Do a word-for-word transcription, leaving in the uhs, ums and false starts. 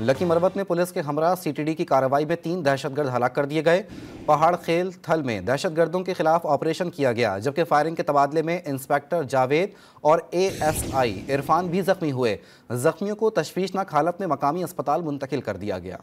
Lucky Marwat में police के हमरा सीटीडी की कार्रवाई में तीन दहशतगर्द हलाक कर दिए गए। पहाड़ खेल थल में दहशतगर्दों के खिलाफ ऑपरेशन किया गया, जबकि फायरिंग के तबादले में इंस्पेक्टर जावेद और एएसआई इरफान भी जख्मी हुए। जख्मियों को तशवीशनाक हालत में मकामी अस्पताल मुंतकिल कर दिया गया।